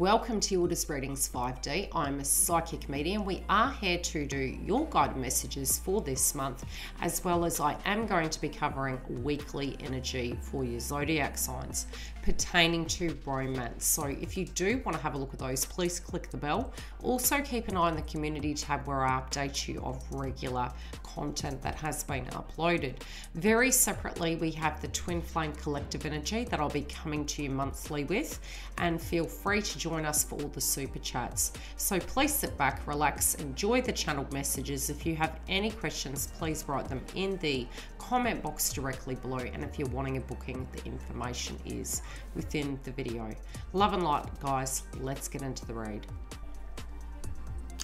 Welcome to Yildiz Readings 5D. I'm a psychic medium. We are here to do your guided messages for this month, as well as I am going to be covering weekly energy for your zodiac signs pertaining to romance. So if you do want to have a look at those, please click the bell. Also keep an eye on the community tab where I update you of regular content that has been uploaded. Very separately, we have the Twin Flame collective energy that I'll be coming to you monthly with, and feel free to join us for all the super chats. So please sit back, relax, enjoy the channeled messages. If you have any questions, please write them in the comment box directly below, and if you're wanting a booking, the information is within the video. Love and light, guys. Let's get into the read.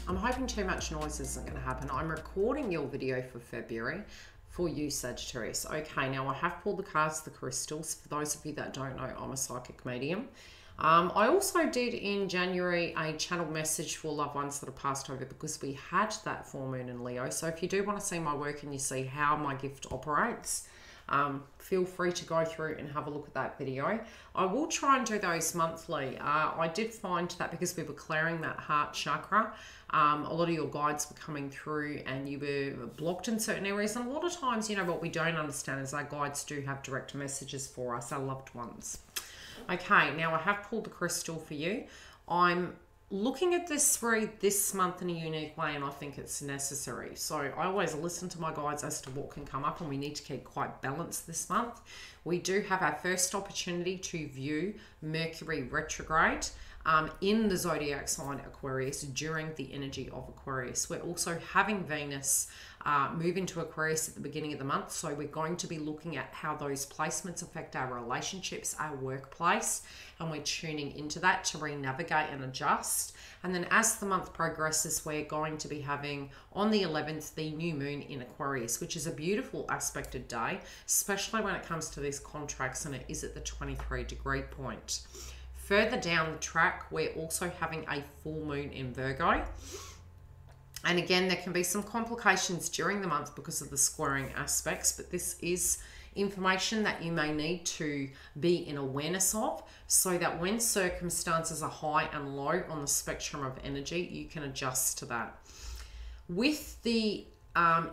I'm hoping too much noise isn't going to happen. I'm recording your video for February for you, Sagittarius. Okay, now I have pulled the cards, the crystals. For those of you that don't know, I'm a psychic medium. I also did in January a channeled message for loved ones that have passed over, because we had that full moon in Leo. So if you do want to see my work and you see how my gift operates, feel free to go through and have a look at that video. I will try and do those monthly. I did find that because we were clearing that heart chakra, a lot of your guides were coming through and you were blocked in certain areas. And a lot of times, you know, what we don't understand is our guides do have direct messages for us, our loved ones. Okay, now I have pulled the crystal for you. I'm looking at this read this month in a unique way, and I think it's necessary. So I always listen to my guides as to what can come up, and we need to keep quite balanced this month. We do have our first opportunity to view Mercury retrograde in the zodiac sign Aquarius during the energy of Aquarius. We're also having Venus move into Aquarius at the beginning of the month. So we're going to be looking at how those placements affect our relationships, our workplace, and we're tuning into that to re-navigate and adjust. And then as the month progresses, we're going to be having on the 11th, the new moon in Aquarius, which is a beautiful aspected day, especially when it comes to these contracts, and it is at the 23 degree point. Further down the track, we're also having a full moon in Virgo. And again, there can be some complications during the month because of the squaring aspects, but this is information that you may need to be in awareness of, so that when circumstances are high and low on the spectrum of energy, you can adjust to that. With the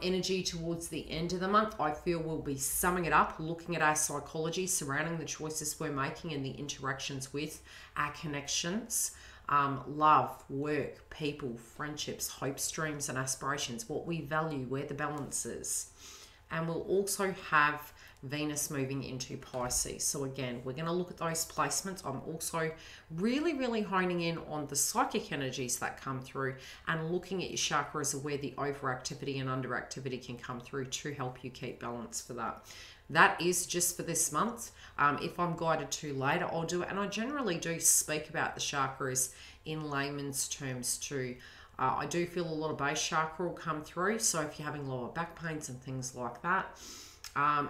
energy towards the end of the month, I feel we'll be summing it up, looking at our psychology surrounding the choices we're making and the interactions with our connections. Love, work, people, friendships, hopes, dreams, and aspirations, what we value, where the balance is. And we'll also have Venus moving into Pisces. So again, we're going to look at those placements. I'm also really honing in on the psychic energies that come through and looking at your chakras of where the overactivity and underactivity can come through to help you keep balance for that. That is just for this month. If I'm guided to later, I'll do it. And I generally do speak about the chakras in layman's terms too. I do feel a lot of base chakra will come through. So if you're having lower back pains and things like that,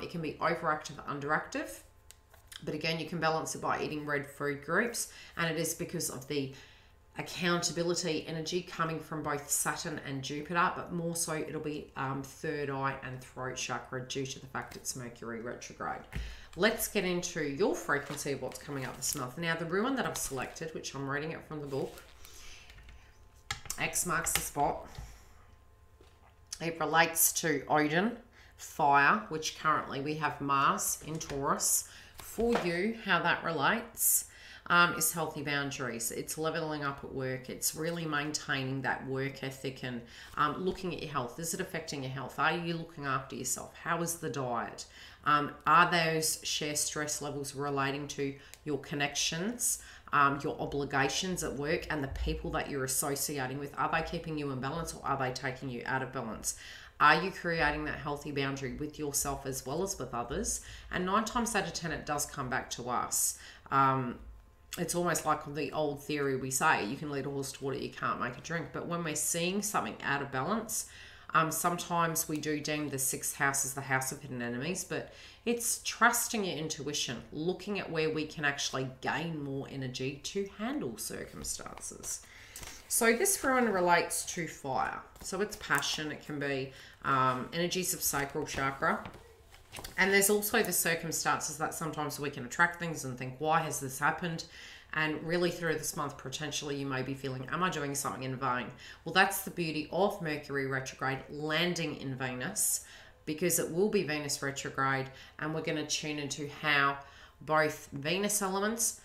it can be overactive, underactive. But again, you can balance it by eating red food groups. And it is because of the accountability energy coming from both Saturn and Jupiter, but more so it'll be third eye and throat chakra due to the fact it's Mercury retrograde. Let's get into your frequency of what's coming up this month. Now, the ruin that I've selected, which I'm reading it from the book, X marks the spot. It relates to Odin, fire, which currently we have Mars in Taurus. For you, how that relates is healthy boundaries. It's leveling up at work. It's really maintaining that work ethic and looking at your health. Is it affecting your health? Are you looking after yourself? How is the diet? Are those shared stress levels relating to your connections, your obligations at work, and the people that you're associating with? Are they keeping you in balance, or are they taking you out of balance? Are you creating that healthy boundary with yourself as well as with others? And 9 times out of 10, it does come back to us. It's almost like the old theory we say, you can lead a horse to water, you can't make it drink. But when we're seeing something out of balance, sometimes we do deem the 6th house as the house of hidden enemies, but it's trusting your intuition, looking at where we can actually gain more energy to handle circumstances. So this ruin relates to fire. So it's passion. It can be energies of sacral chakra. And there's also the circumstances that sometimes we can attract things and think, why has this happened? And really through this month, potentially you may be feeling, am I doing something in vain? Well, that's the beauty of Mercury retrograde landing in Venus, because it will be Venus retrograde, and we're going to tune into how both Venus elements,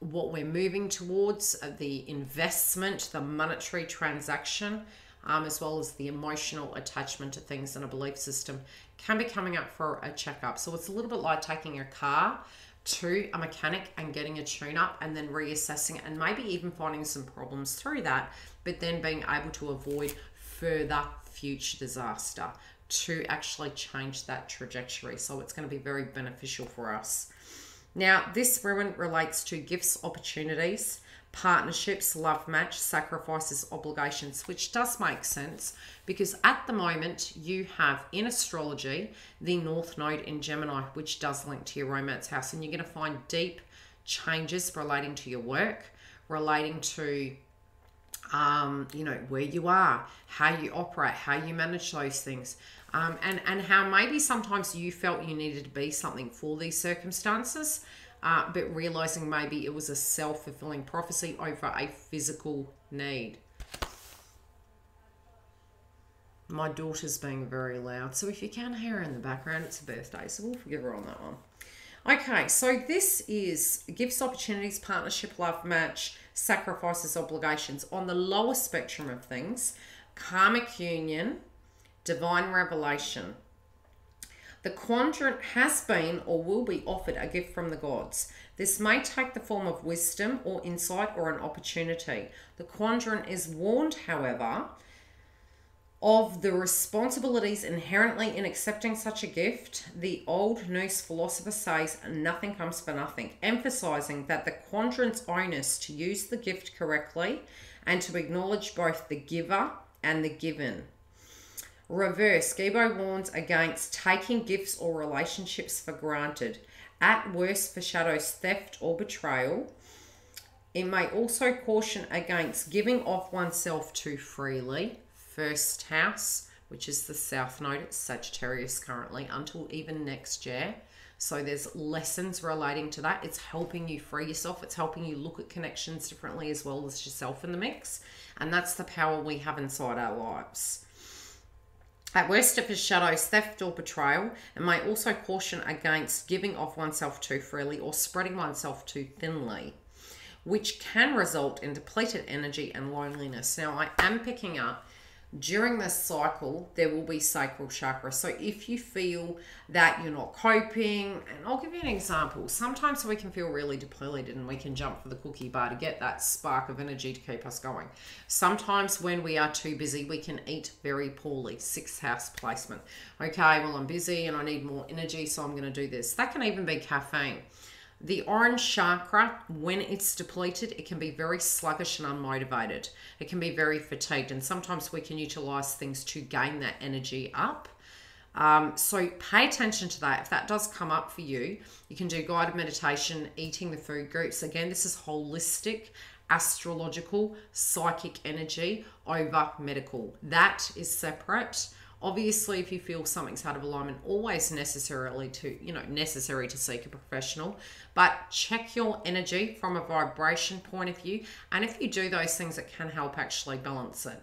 what we're moving towards, the investment, the monetary transaction, as well as the emotional attachment to things and a belief system can be coming up for a checkup. So it's a little bit like taking your car to a mechanic and getting a tune up and then reassessing it, and maybe even finding some problems through that, but then being able to avoid further future disaster to actually change that trajectory. So it's going to be very beneficial for us. Now, this ruin relates to gifts, opportunities, partnerships, love match, sacrifices, obligations, which does make sense, because at the moment you have in astrology the North Node in Gemini, which does link to your romance house, and you're going to find deep changes relating to your work, relating to you know, where you are, how you operate, how you manage those things, and how maybe sometimes you felt you needed to be something for these circumstances, but realizing maybe it was a self-fulfilling prophecy over a physical need. My daughter's being very loud, so if you can hear her in the background, it's her birthday, so we'll forgive her on that one. Okay, so this is gifts, opportunities, partnership, love match, sacrifices, obligations. On the lower spectrum of things, karmic union, divine revelation. The quadrant has been or will be offered a gift from the gods. This may take the form of wisdom or insight or an opportunity. The quadrant is warned, however, of the responsibilities inherently in accepting such a gift. The old Norse philosopher says nothing comes for nothing, emphasizing that the quadrant's onus to use the gift correctly and to acknowledge both the giver and the given. Reverse, Gebo warns against taking gifts or relationships for granted. At worst, foreshadows theft or betrayal. It may also caution against giving off oneself too freely. First house, which is the South Node, it's Sagittarius currently until even next year. So there's lessons relating to that. It's helping you free yourself. It's helping you look at connections differently as well as yourself in the mix. And that's the power we have inside our lives. At worst, it foreshadows theft or betrayal, and may also caution against giving off oneself too freely or spreading oneself too thinly, which can result in depleted energy and loneliness. Now, I am picking up during this cycle, there will be sacral chakra. So if you feel that you're not coping, and I'll give you an example. Sometimes we can feel really depleted and we can jump for the cookie bar to get that spark of energy to keep us going. Sometimes when we are too busy, we can eat very poorly. Sixth house placement. Okay, well, I'm busy and I need more energy, so I'm going to do this. That can even be caffeine. The orange chakra, when it's depleted, it can be very sluggish and unmotivated. It can be very fatigued, and sometimes we can utilize things to gain that energy up. So pay attention to that. If that does come up for you, you can do guided meditation, eating the food groups. Again, this is holistic, astrological, psychic energy over medical. That is separate. Obviously, if you feel something's out of alignment, always necessary to seek a professional, but check your energy from a vibration point of view. And if you do those things, it can help actually balance it.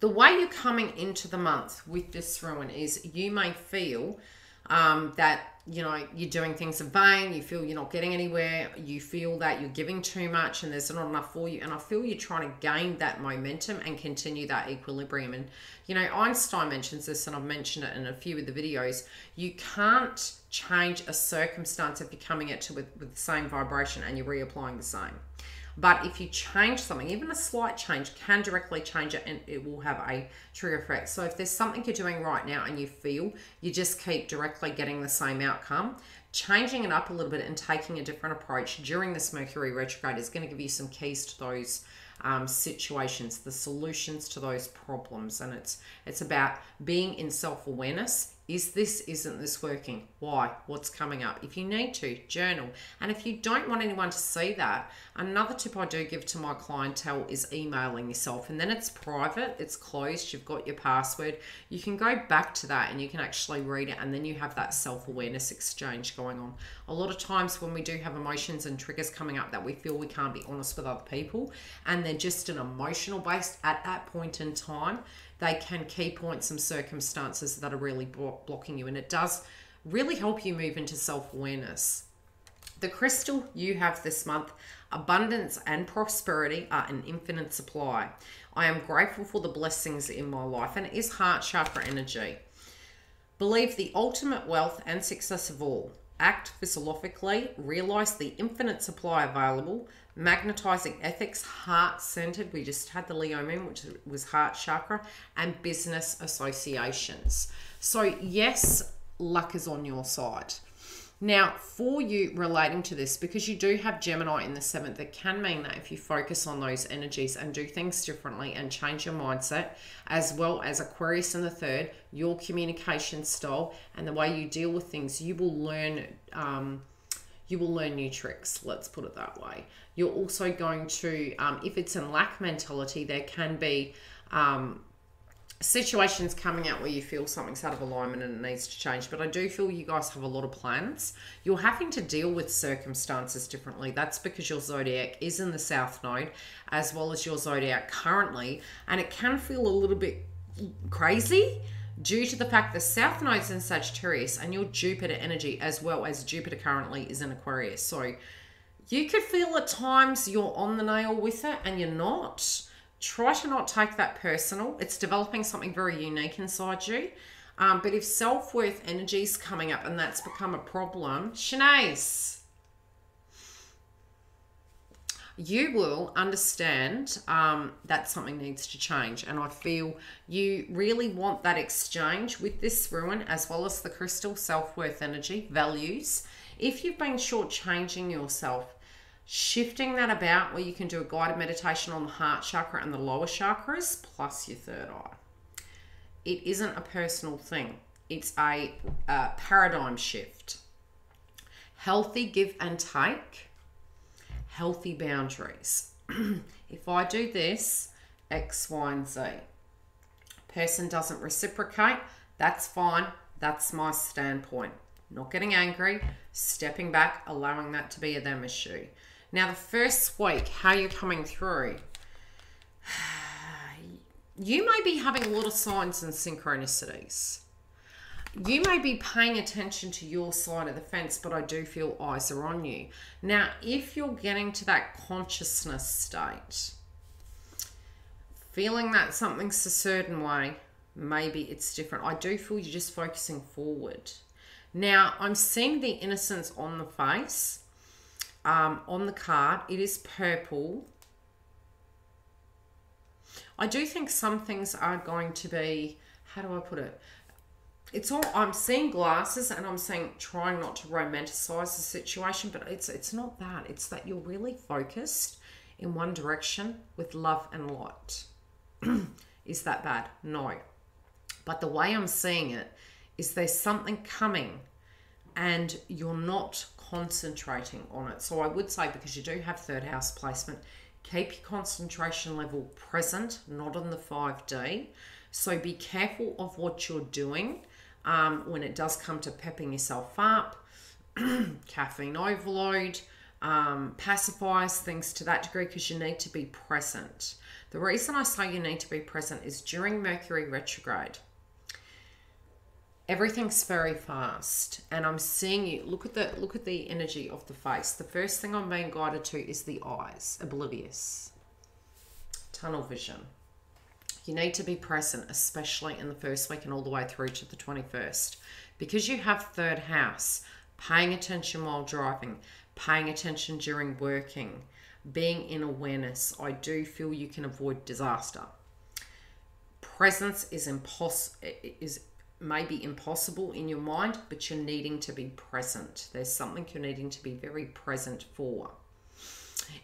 The way you're coming into the month with this ruin is you may feel that, you know, you're doing things in vain, you feel you're not getting anywhere, you feel that you're giving too much and there's not enough for you, and I feel you're trying to gain that momentum and continue that equilibrium. And, you know, Einstein mentions this, and I've mentioned it in a few of the videos. You can't change a circumstance if you're coming at it with the same vibration and you're reapplying the same. But if you change something, even a slight change can directly change it, and it will have a true effect. So if there's something you're doing right now and you feel you just keep directly getting the same outcome, changing it up a little bit and taking a different approach during this Mercury retrograde is going to give you some keys to those situations, the solutions to those problems. And it's about being in self-awareness. Isn't this working? Why? What's coming up? If you need to, journal. And if you don't want anyone to see that, another tip I do give to my clientele is emailing yourself. And then it's private, it's closed, you've got your password. You can go back to that and you can actually read it, and then you have that self-awareness exchange going on. A lot of times when we do have emotions and triggers coming up that we feel we can't be honest with other people, and they're just an emotional base at that point in time, they can key point some circumstances that are really blocking you. And it does really help you move into self-awareness. The crystal you have this month, abundance and prosperity are an infinite supply. I am grateful for the blessings in my life, and it is heart chakra energy. Believe the ultimate wealth and success of all. Act philosophically, realize the infinite supply available, magnetizing ethics, heart-centered. We just had the Leo moon, which was heart chakra, and business associations. So yes, luck is on your side. Now, for you relating to this, because you do have Gemini in the 7th, it can mean that if you focus on those energies and do things differently and change your mindset, as well as Aquarius in the 3rd, your communication style and the way you deal with things, you will learn new tricks, let's put it that way. You're also going to, if it's in lack mentality, there can be situations coming out where you feel something's out of alignment and it needs to change. But I do feel you guys have a lot of plans. You're having to deal with circumstances differently. That's because your zodiac is in the South Node, as well as your zodiac currently. And it can feel a little bit crazy due to the fact the South Node's in Sagittarius and your Jupiter energy, as well as Jupiter currently, is in Aquarius. So you could feel at times you're on the nail with it and you're not. Try to not take that personal. It's developing something very unique inside you. But if self-worth energy is coming up and that's become a problem, Shanace, you will understand that something needs to change. And I feel you really want that exchange with this ruin, as well as the crystal, self-worth energy, values. If you've been shortchanging yourself, shifting that about where you can do a guided meditation on the heart chakra and the lower chakras, plus your 3rd eye. It isn't a personal thing. It's a paradigm shift. Healthy give and take. Healthy boundaries. If I do this, X, Y, and Z. Person doesn't reciprocate. That's fine. That's my standpoint. Not getting angry. Stepping back. Allowing that to be a them issue. Now, the first week, how you're coming through, you may be having a lot of signs and synchronicities. You may be paying attention to your side of the fence, but I do feel eyes are on you. Now, if you're getting to that consciousness state, feeling that something's a certain way, maybe it's different. I do feel you're just focusing forward. Now, I'm seeing the innocence on the face. On the card, it is purple. I do think some things are going to be, how do I put it? It's all, I'm seeing glasses and I'm seeing trying not to romanticize the situation, but it's not that. It's that you're really focused in one direction with love and light. Is that bad? No. But the way I'm seeing it is there's something coming and you're not concentrating on it. So I would say, because you do have 3rd house placement, keep your concentration level present, not on the 5D. So be careful of what you're doing when it does come to pepping yourself up, caffeine overload, pacifiers, things to that degree, because you need to be present. The reason I say you need to be present is during Mercury retrograde, everything's very fast, and I'm seeing you look at the energy of the face. The first thing I'm being guided to is the eyes, oblivious, tunnel vision. You need to be present, especially in the first week and all the way through to the 21st, because you have 3rd house, paying attention while driving, paying attention during working, being in awareness. I do feel you can avoid disaster. Presence is maybe impossible in your mind, but you're needing to be present. There's something you're needing to be very present for.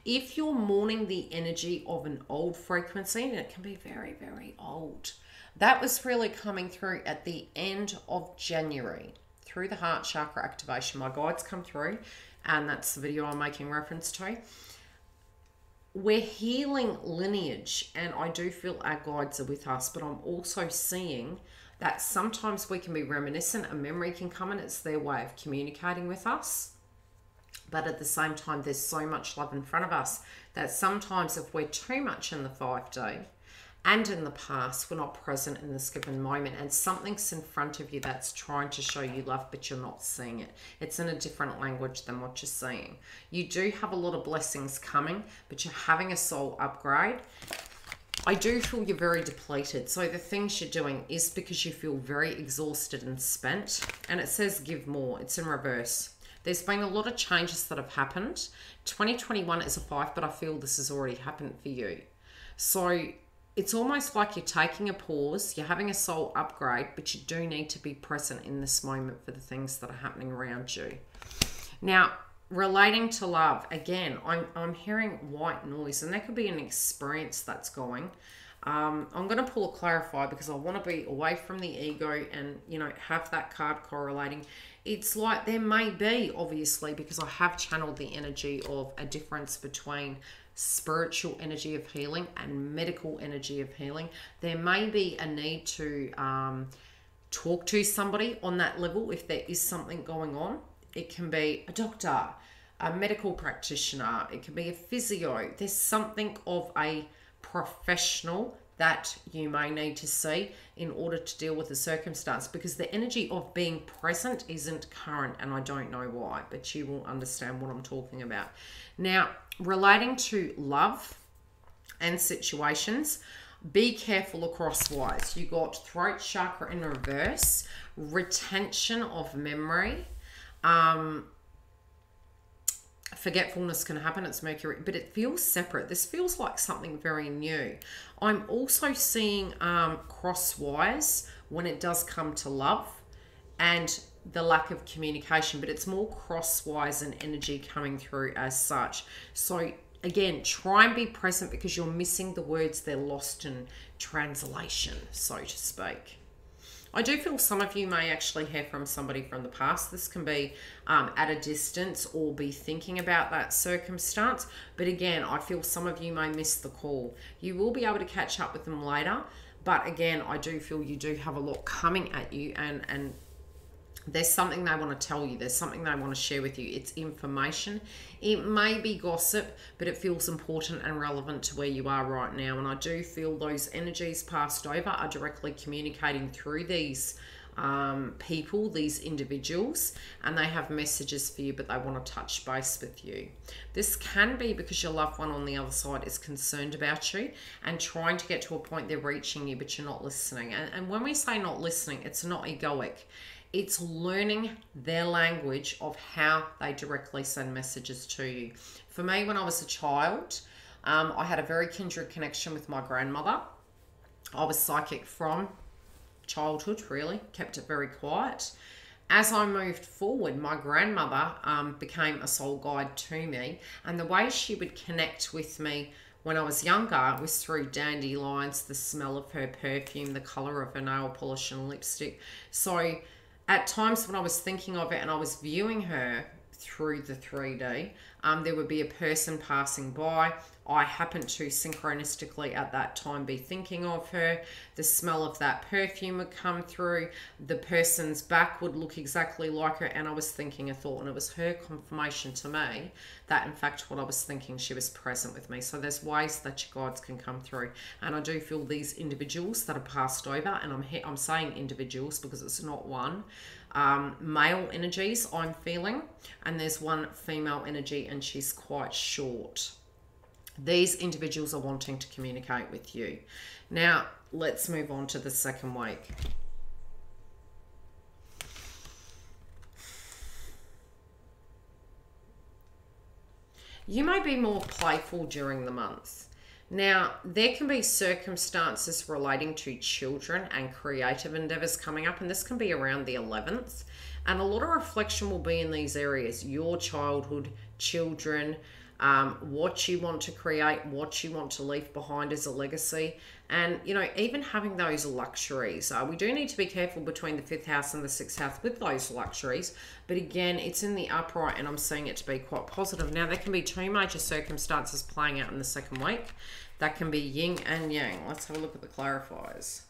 If you're mourning the energy of an old frequency, and it can be very, very old, that was really coming through at the end of January through the heart chakra activation. My guides come through, and that's the video I'm making reference to. We're healing lineage, and I do feel our guides are with us, but I'm also seeing that sometimes we can be reminiscent. A memory can come in. It's their way of communicating with us. But at the same time, there's so much love in front of us that sometimes if we're too much in the 5D and in the past, we're not present in this given moment, and something's in front of you that's trying to show you love, but you're not seeing it. It's in a different language than what you're seeing. You do have a lot of blessings coming, but you're having a soul upgrade. I do feel you're very depleted. So the things you're doing is because you feel very exhausted and spent. And it says give more. It's in reverse. There's been a lot of changes that have happened. 2021 is a 5, but I feel this has already happened for you. So it's almost like you're taking a pause. You're having a soul upgrade, but you do need to be present in this moment for the things that are happening around you. Now, relating to love, again, I'm hearing white noise, and that could be an experience that's going. I'm going to pull a clarifier because I want to be away from the ego and, you know, have that card correlating. It's like there may be, obviously, because I have channeled the energy of a difference between spiritual energy of healing and medical energy of healing. There may be a need to talk to somebody on that level if there is something going on. It can be a doctor, a medical practitioner. It can be a physio. There's something of a professional that you may need to see in order to deal with the circumstance, because the energy of being present isn't current, and I don't know why, but you will understand what I'm talking about. Now, relating to love and situations, be careful across wise. You got throat chakra in reverse, retention of memory, forgetfulness can happen. It's Mercury, but it feels separate. This feels like something very new. I'm also seeing crosswise when it does come to love and the lack of communication, but it's more crosswise and energy coming through as such. So again, try and be present because you're missing the words. They're lost in translation, so to speak. I do feel some of you may actually hear from somebody from the past. This can be at a distance or be thinking about that circumstance. But again, I feel some of you may miss the call. You will be able to catch up with them later. But again, I do feel you do have a lot coming at you, and there's something they want to tell you. There's something they want to share with you. It's information. It may be gossip, but it feels important and relevant to where you are right now. And I do feel those energies passed over are directly communicating through these people, these individuals, and they have messages for you, but they want to touch base with you. This can be because your loved one on the other side is concerned about you and trying to get to a point they're reaching you, but you're not listening. And when we say not listening, it's not egoic. It's learning their language of how they directly send messages to you. For me, when I was a child, I had a very kindred connection with my grandmother. I was psychic from childhood, really. Kept it very quiet. As I moved forward, my grandmother became a soul guide to me. And the way she would connect with me when I was younger was through dandelions, the smell of her perfume, the colour of her nail polish and lipstick. So at times when I was thinking of it and I was viewing her through the 3D, there would be a person passing by. I happened to synchronistically at that time be thinking of her. The smell of that perfume would come through. The person's back would look exactly like her, and I was thinking a thought, and it was her confirmation to me that in fact what I was thinking, she was present with me. So there's ways that your guides can come through, and I do feel these individuals that are passed over, and I'm saying individuals because it's not one. Male energies I'm feeling, and there's one female energy, and she's quite short. These individuals are wanting to communicate with you. Now, let's move on to the second week. You may be more playful during the month. Now, there can be circumstances relating to children and creative endeavors coming up, and this can be around the 11th. And a lot of reflection will be in these areas, your childhood, children, what you want to create, what you want to leave behind as a legacy. And, you know, even having those luxuries, we do need to be careful between the 5th house and the 6th house with those luxuries. But again, it's in the upright and I'm seeing it to be quite positive. Now, there can be two major circumstances playing out in the second week. That can be yin and yang. Let's have a look at the clarifiers.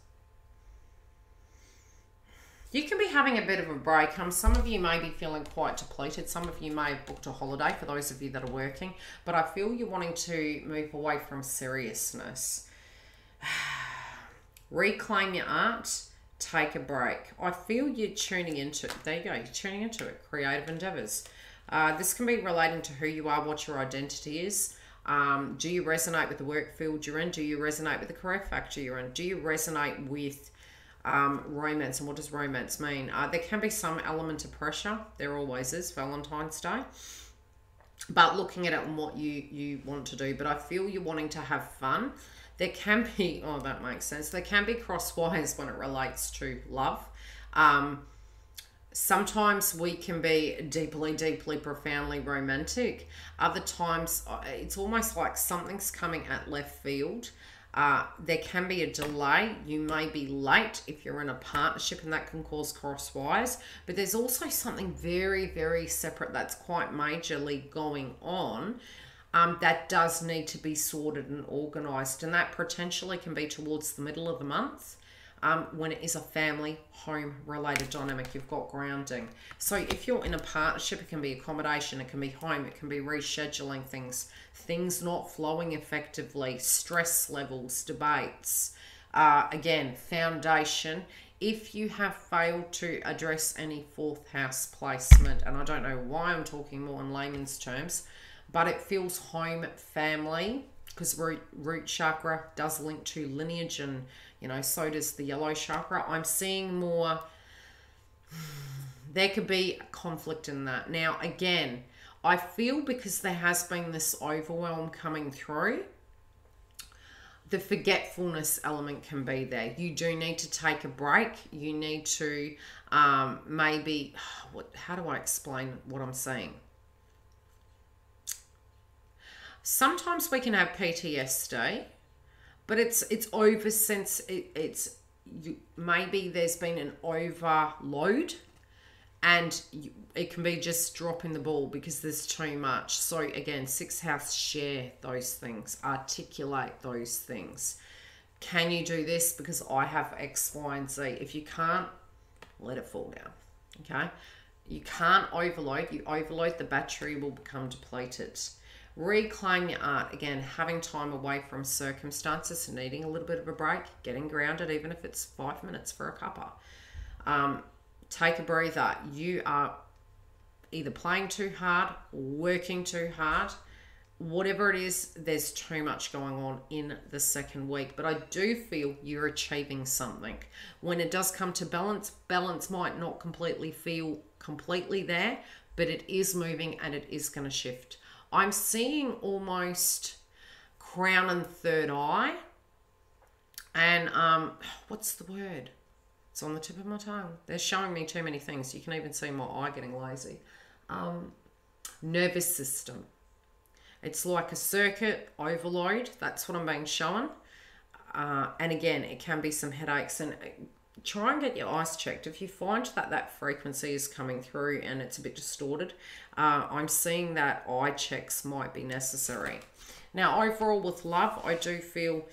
You can be having a bit of a break. Some of you may be feeling quite depleted. Some of you may have booked a holiday for those of you that are working. But I feel you're wanting to move away from seriousness. Reclaim your art. Take a break. I feel you're tuning into it. There you go. You're tuning into it. Creative endeavors. This can be relating to who you are, what your identity is. Do you resonate with the work field you're in? Do you resonate with the career factor you're in? Do you resonate with romance, and what does romance mean? There can be some element of pressure. There always is, Valentine's Day. But looking at it and what you want to do. But I feel you're wanting to have fun. There can be, oh, that makes sense. There can be crosswise when it relates to love. Sometimes we can be deeply, deeply, profoundly romantic. Other times, it's almost like something's coming at left field. There can be a delay. You may be late if you're in a partnership, and that can cause crosswise. But there's also something very, very separate that's quite majorly going on that does need to be sorted and organised. And that potentially can be towards the middle of the month when it is a family, home-related dynamic. You've got grounding. So if you're in a partnership, it can be accommodation, it can be home, it can be rescheduling things, things not flowing effectively, stress levels, debates. Again, foundation. If you have failed to address any 4th house placement, and I don't know why I'm talking more in layman's terms, but it feels home, family, because root chakra does link to lineage, and, you know, so does the yellow chakra. I'm seeing more, there could be a conflict in that. Now, again, I feel because there has been this overwhelm coming through, the forgetfulness element can be there. You do need to take a break. You need to maybe, how do I explain what I'm saying? Sometimes we can have PTSD, but it's maybe there's been an overload, and it can be just dropping the ball because there's too much. So again, 6th house, share those things, articulate those things. Can you do this because I have X, Y, and Z? If you can't, let it fall down. Okay, you can't overload. You overload, the battery will become depleted. Reclaim your art. Again, having time away from circumstances, needing a little bit of a break, getting grounded, even if it's 5 minutes for a cuppa. Take a breather. You are either playing too hard, working too hard, whatever it is, there's too much going on in the second week. But I do feel you're achieving something. When it does come to balance, balance might not completely feel completely there, but it is moving and it is going to shift. I'm seeing almost crown and third eye, and what's the word? It's on the tip of my tongue. They're showing me too many things. You can even see my eye getting lazy. Nervous system. It's like a circuit overload. That's what I'm being shown. And again, it can be some headaches, and try and get your eyes checked. If you find that that frequency is coming through and it's a bit distorted, I'm seeing that eye checks might be necessary. Now, overall with love, I do feel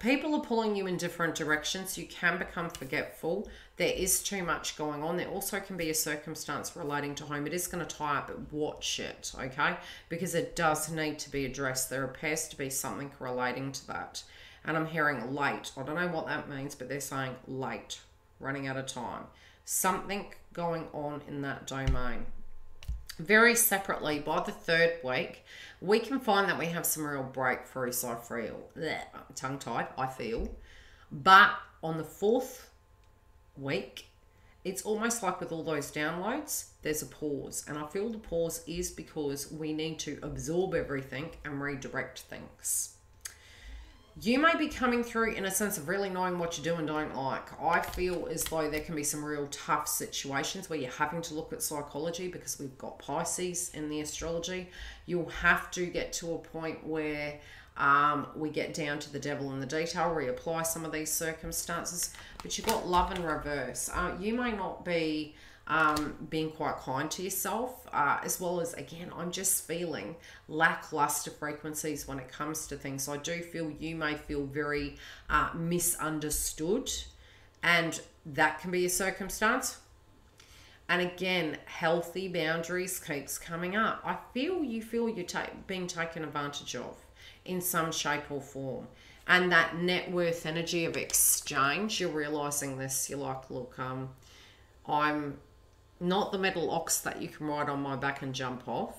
people are pulling you in different directions. You can become forgetful. There is too much going on. There also can be a circumstance relating to home. It is going to tie up, but watch it, okay? Because it does need to be addressed. There appears to be something relating to that. And I'm hearing late. I don't know what that means, but they're saying late, running out of time. Something going on in that domain. Very separately, by the 3rd week, we can find that we have some real breakthroughs, I feel. Tongue-tied, I feel. But on the 4th week, it's almost like with all those downloads, there's a pause. And I feel the pause is because we need to absorb everything and redirect things. you may be coming through in a sense of really knowing what you do and don't like. I feel as though there can be some real tough situations where you're having to look at psychology, because we've got Pisces in the astrology. You'll have to get to a point where we get down to the devil in the detail, reapply some of these circumstances. But you've got love in reverse. You may not be being quite kind to yourself, as well as, again, I'm just feeling lackluster frequencies when it comes to things. So I do feel you may feel very misunderstood, and that can be a circumstance. And again, healthy boundaries keeps coming up. I feel you feel you're being taken advantage of in some shape or form. And that net worth energy of exchange, you're realizing this, you're like, look, I'm not the metal ox that you can ride on my back and jump off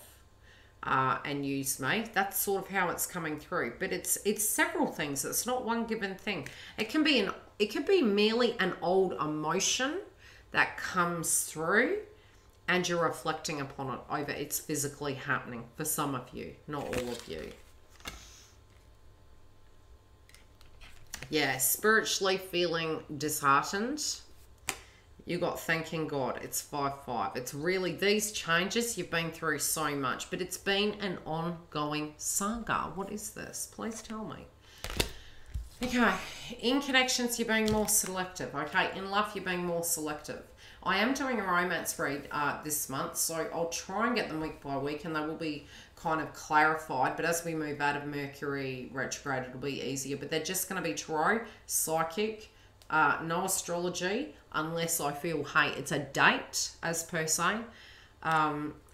and use me. That's sort of how it's coming through. But it's several things. It's not one given thing. It can be merely an old emotion that comes through, and you're reflecting upon it over it's physically happening for some of you, not all of you. Yeah, spiritually feeling disheartened. You got thanking God. It's 5-5. It's really these changes. You've been through so much, but it's been an ongoing saga. What is this? Please tell me. Okay. In connections, you're being more selective. Okay. In love, you're being more selective. I am doing a romance read this month, so I'll try and get them week by week, and they will be kind of clarified. But as we move out of Mercury retrograde, it'll be easier. But they're just going to be tarot, psychic, no astrology, unless I feel, hey, it's a date as per se.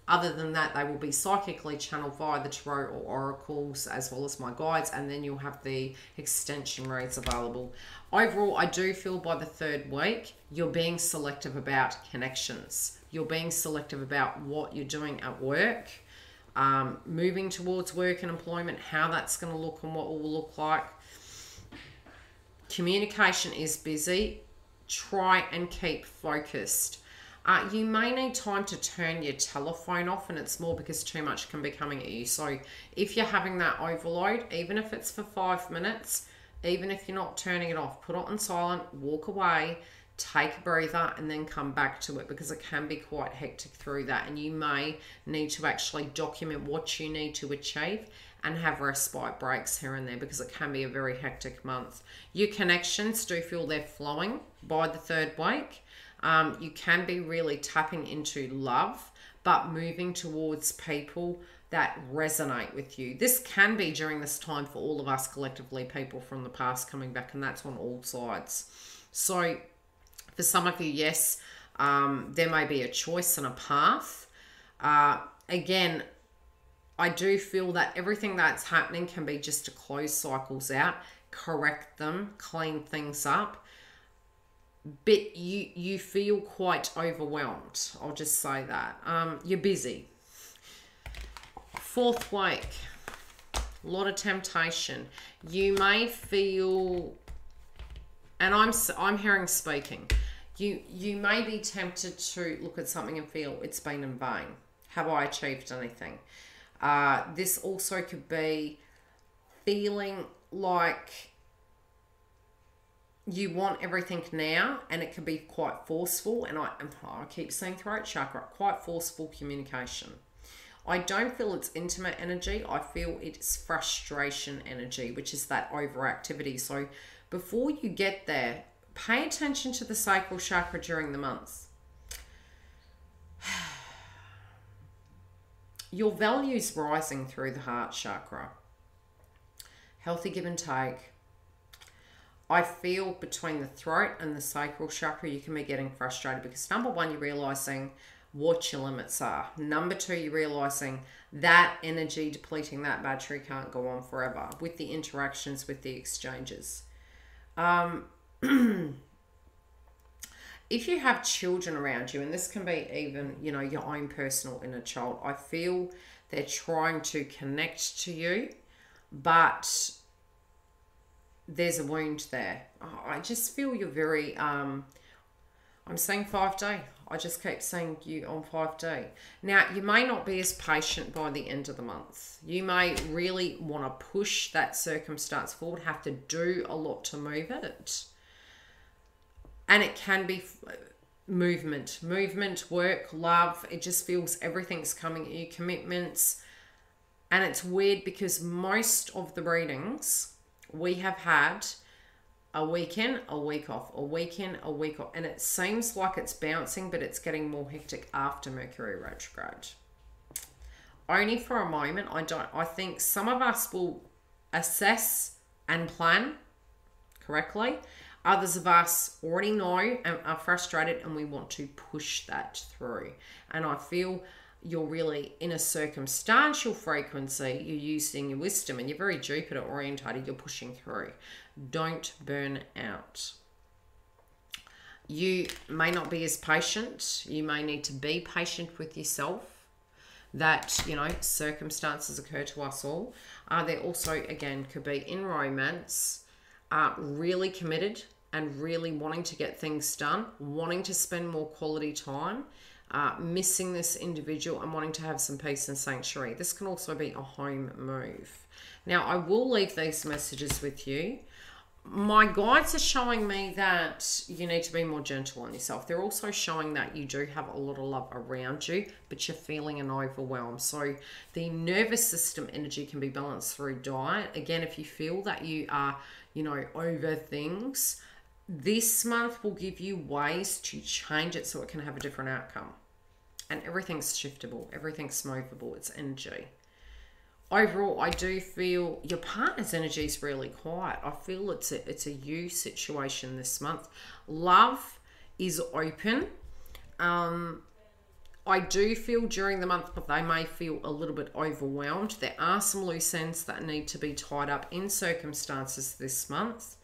Other than that, they will be psychically channeled via the tarot or oracles, as well as my guides, and then you'll have the extension reads available. Overall, I do feel by the third week, you're being selective about connections. You're being selective about what you're doing at work, moving towards work and employment, how that's going to look and what it will look like. Communication is busy. Try and keep focused. You may need time to turn your telephone off, and it's more because too much can be coming at you. So if you're having that overload, even if it's for 5 minutes, even if you're not turning it off, put it on silent, walk away, take a breather, and then come back to it, because it can be quite hectic through that. And you may need to actually document what you need to achieve and have respite breaks here and there, because it can be a very hectic month. Your connections do feel they're flowing by the third week. You can be really tapping into love, but moving towards people that resonate with you. This can be during this time for all of us collectively, people from the past coming back, and that's on all sides. So for some of you, yes, there may be a choice and a path. Again, I do feel that everything that's happening can be just to close cycles out, correct them, clean things up. But you feel quite overwhelmed. I'll just say that. You're busy. Fourth week, a lot of temptation. You may feel, and I'm hearing speaking. You may be tempted to look at something and feel it's been in vain. Have I achieved anything? This also could be feeling like you want everything now, and it can be quite forceful. And I keep saying throat chakra, quite forceful communication. I don't feel it's intimate energy. I feel it's frustration energy, which is that overactivity. So before you get there, pay attention to the sacral chakra during the month. Your values rising through the heart chakra. Healthy give and take. I feel between the throat and the sacral chakra, you can be getting frustrated because number one, you're realizing what your limits are. Number two, you're realizing that energy depleting that battery can't go on forever with the interactions, with the exchanges. If you have children around you, and this can be even, you know, your own personal inner child, I feel they're trying to connect to you, but there's a wound there. I just feel you're very I'm saying 5 day. I just keep seeing you on 5 day. Now, you may not be as patient by the end of the month. You may really want to push that circumstance forward, have to do a lot to move it. And it can be movement, work, love. It just feels everything's coming at you, commitments. And it's weird because most of the readings we have had a week in, a week off, a week in, a week off. And it seems like it's bouncing, but it's getting more hectic after Mercury retrograde. Only for a moment. I think some of us will assess and plan correctly. Others of us already know and are frustrated, and we want to push that through. And I feel you're really in a circumstantial frequency. You're using your wisdom and you're very Jupiter orientated. You're pushing through. Don't burn out. You may not be as patient. You may need to be patient with yourself. That, you know, circumstances occur to us all. There also, again, could be in romance, really committed and really wanting to get things done, wanting to spend more quality time, missing this individual and wanting to have some peace and sanctuary. This can also be a home move. Now, I will leave these messages with you. My guides are showing me that you need to be more gentle on yourself. They're also showing that you do have a lot of love around you, but you're feeling an overwhelm. So the nervous system energy can be balanced through diet. Again, if you feel that you are, you know, over things, this month will give you ways to change it so it can have a different outcome. And everything's shiftable. Everything's movable. It's energy. Overall, I do feel your partner's energy is really quiet. I feel it's a you situation this month. Love is open. I do feel during the month, but they may feel a little bit overwhelmed. There are some loose ends that need to be tied up in circumstances this month,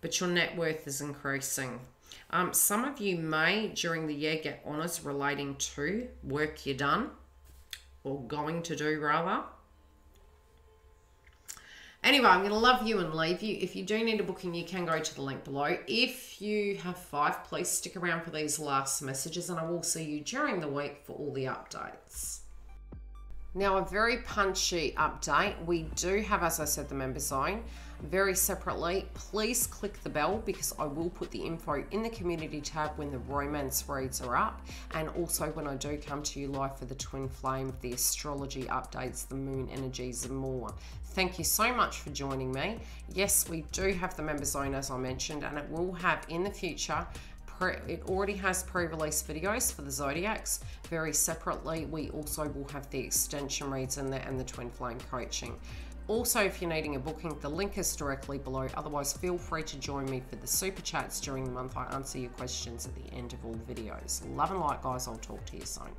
but your net worth is increasing. Some of you may, during the year, get honours relating to work you're done or going to do, rather. Anyway, I'm going to love you and leave you. If you do need a booking, you can go to the link below. If you have 5, please stick around for these last messages, and I will see you during the week for all the updates. Now, a very punchy update. We do have, as I said, the member zone. Very separately, please click the bell because I will put the info in the community tab when the romance reads are up, and also when I do come to you live for the twin flame, the astrology updates, the moon energies and more. Thank you so much for joining me. Yes, we do have the member zone, as I mentioned, and it will have in the future. It already has pre-release videos for the zodiacs. Very separately, we also will have the extension reads in there and the twin flame coaching. Also, if you're needing a booking, the link is directly below. Otherwise, feel free to join me for the super chats during the month. I answer your questions at the end of all videos. Love and light, guys. I'll talk to you soon.